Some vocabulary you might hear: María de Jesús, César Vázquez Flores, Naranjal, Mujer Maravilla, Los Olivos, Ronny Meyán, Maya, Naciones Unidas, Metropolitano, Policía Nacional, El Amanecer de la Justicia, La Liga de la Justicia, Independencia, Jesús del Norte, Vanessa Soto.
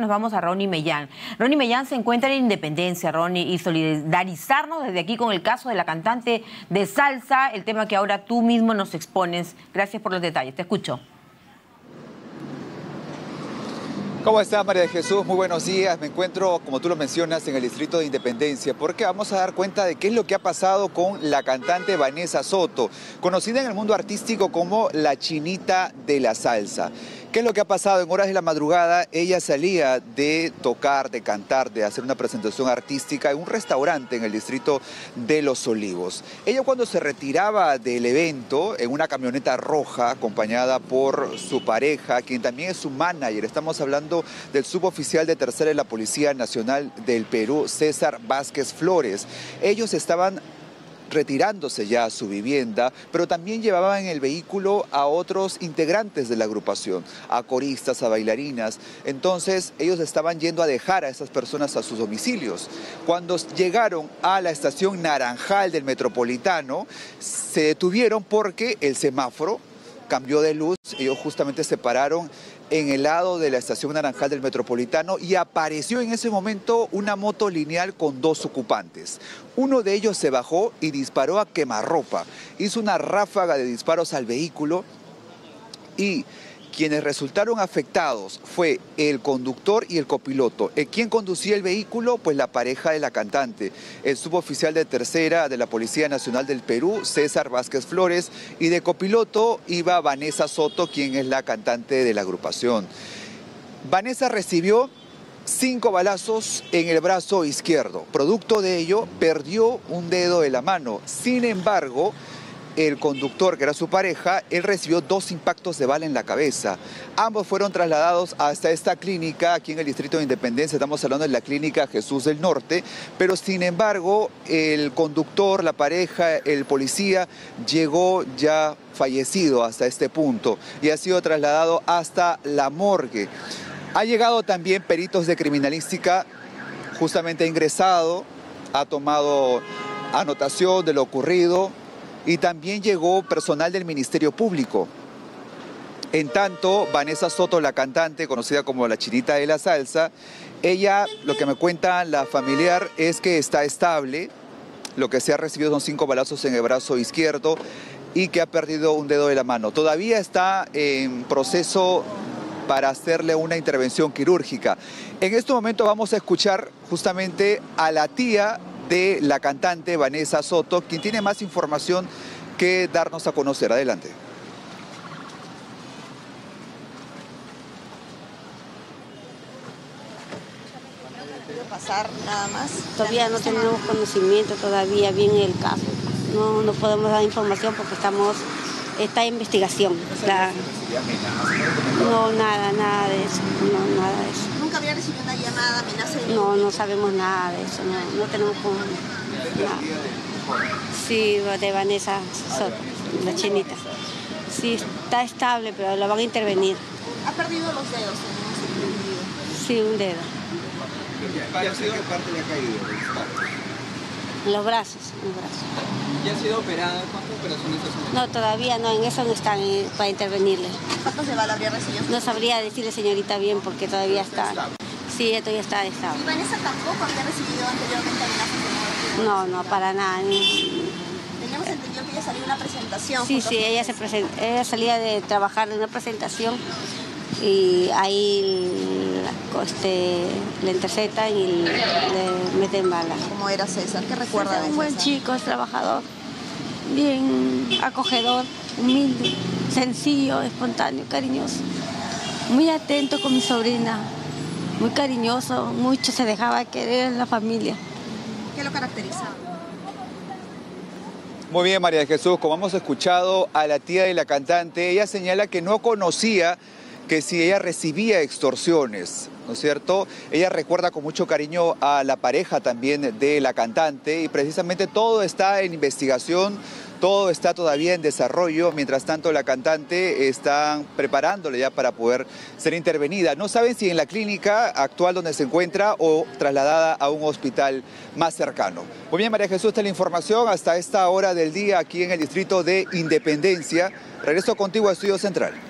Nos vamos a Ronny Meyán. Ronny Meyán se encuentra en Independencia, Ronny, y solidarizarnos desde aquí con el caso de la cantante de salsa, el tema que ahora tú mismo nos expones. Gracias por los detalles, te escucho. ¿Cómo está, María de Jesús? Muy buenos días. Me encuentro, como tú lo mencionas, en el distrito de Independencia, porque vamos a dar cuenta de qué es lo que ha pasado con la cantante Vanessa Soto, conocida en el mundo artístico como la Chinita de la Salsa. ¿Qué es lo que ha pasado? En horas de la madrugada, ella salía de tocar, de cantar, de hacer una presentación artística en un restaurante en el distrito de Los Olivos. Ella, cuando se retiraba del evento, en una camioneta roja, acompañada por su pareja, quien también es su manager, estamos hablando del suboficial de tercera de la Policía Nacional del Perú, César Vázquez Flores. Ellos estaban retirándose ya a su vivienda, pero también llevaban en el vehículo a otros integrantes de la agrupación, a coristas, a bailarinas. Entonces ellos estaban yendo a dejar a esas personas a sus domicilios. Cuando llegaron a la estación Naranjal del Metropolitano, se detuvieron porque el semáforo cambió de luz. Ellos justamente se pararon en el lado de la estación Naranjal del Metropolitano y apareció en ese momento una moto lineal con dos ocupantes. Uno de ellos se bajó y disparó a quemarropa. Hizo una ráfaga de disparos al vehículo y quienes resultaron afectados fue el conductor y el copiloto. ¿Quién conducía el vehículo? Pues la pareja de la cantante, el suboficial de tercera de la Policía Nacional del Perú, César Vázquez Flores, y de copiloto iba Vanessa Soto, quien es la cantante de la agrupación. Vanessa recibió 5 balazos en el brazo izquierdo. Producto de ello, perdió un dedo de la mano. Sin embargo, el conductor, que era su pareja, él recibió 2 impactos de bala en la cabeza. Ambos fueron trasladados hasta esta clínica aquí en el distrito de Independencia. Estamos hablando de la clínica Jesús del Norte, pero sin embargo el conductor, la pareja, el policía llegó ya fallecido hasta este punto y ha sido trasladado hasta la morgue. Ha llegado también peritos de criminalística, justamente ha ingresado, ha tomado anotación de lo ocurrido. Y también llegó personal del Ministerio Público. En tanto, Vanessa Soto, la cantante, conocida como la Chinita de la Salsa, ella, lo que me cuenta la familiar, es que está estable. Lo que se ha recibido son 5 balazos en el brazo izquierdo y que ha perdido un dedo de la mano. Todavía está en proceso para hacerle una intervención quirúrgica. En este momento vamos a escuchar justamente a la tía de la cantante Vanessa Soto, quien tiene más información que darnos a conocer. Adelante. Pasar nada más. Todavía no tenemos conocimiento todavía bien el caso. No podemos dar información porque está en investigación. No, nada de eso. No, nada de eso. ¿Nunca había recibido una llamada, amenaza? No sabemos nada de eso, no tenemos como nada. Sí, de Vanessa Soto, la Chinita. Sí, está estable, pero la van a intervenir. ¿Ha perdido los dedos? Sí, un dedo. ¿Y ha sido qué parte le ha caído? Los brazos. ¿Y ha sido operada? ¿Cuántas operaciones ha sido? No, todavía no, en eso no están para intervenirle. ¿Cuántos de bala habría recibido? No sabría decirle, señorita, bien, porque todavía está. Sí, todavía está estable. ¿Y Vanessa tampoco había recibido anteriormente amenazas? No, para nada. Teníamos entendido que ella salía de una presentación. Sí, ella salía de trabajar en una presentación y ahí le interceptan y le meten bala. ¿Cómo era César? ¿Qué recuerda de César? Un buen chico, es trabajador, bien acogedor, humilde, sencillo, espontáneo, cariñoso, muy atento con mi sobrina, muy cariñoso, mucho se dejaba querer en la familia. ¿Qué lo caracterizaba? Muy bien, María de Jesús, como hemos escuchado a la tía de la cantante, ella señala que no conocía que si ella recibía extorsiones, ¿no es cierto? Ella recuerda con mucho cariño a la pareja también de la cantante y precisamente todo está en investigación. Todo está todavía en desarrollo, mientras tanto la cantante están preparándole ya para poder ser intervenida. No saben si en la clínica actual donde se encuentra o trasladada a un hospital más cercano. Muy bien, María Jesús, esta es la información hasta esta hora del día aquí en el distrito de Independencia. Regreso contigo a Estudio Central.